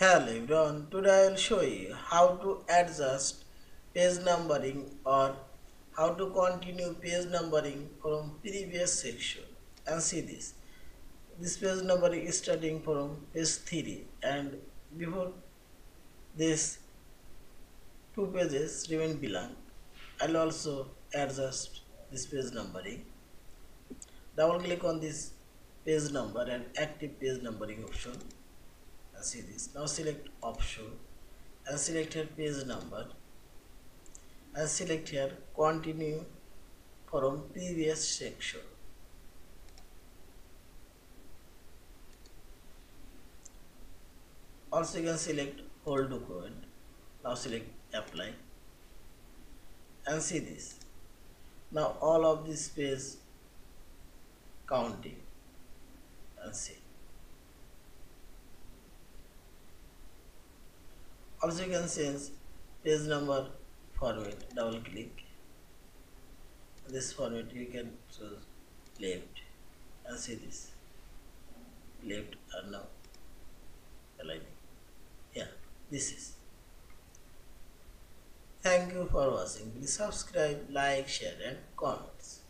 Hello everyone, today I will show you how to adjust page numbering or how to continue page numbering from previous section. And see this page numbering is starting from page 3, and before this two pages remain blank. I will also adjust this page numbering. Double click on this page number and active page numbering option. See this now, select option and select here page number and select here continue from previous section. Also you can select whole document. Now select apply and see this now all of this page counting and see. Also you can change page number format. Double click this format, you can choose left and see this left and now aligning. Yeah, this is. Thank you for watching. Please subscribe, like, share and comments.